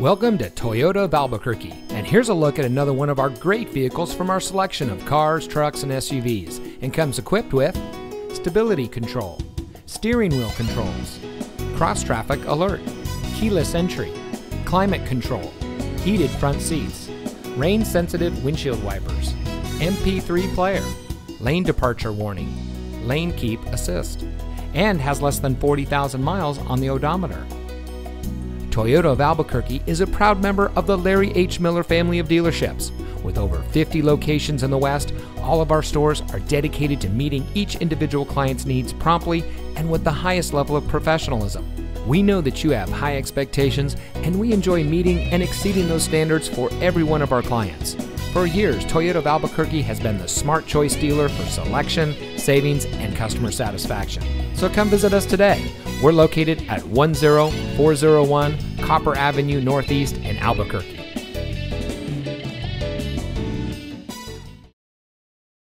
Welcome to Toyota of Albuquerque, and here's a look at another one of our great vehicles from our selection of cars, trucks, and SUVs, and comes equipped with stability control, steering wheel controls, cross-traffic alert, keyless entry, climate control, heated front seats, rain-sensitive windshield wipers, MP3 player, lane departure warning, lane keep assist, and has less than 40,000 miles on the odometer. Toyota of Albuquerque is a proud member of the Larry H Miller family of dealerships. With over 50 locations in the West, all of our stores are dedicated to meeting each individual client's needs promptly and with the highest level of professionalism. We know that you have high expectations, and we enjoy meeting and exceeding those standards for every one of our clients. For years, Toyota of Albuquerque has been the smart choice dealer for selection, savings, and customer satisfaction. So come visit us today. We're located at 10401 Copper Avenue Northeast in Albuquerque.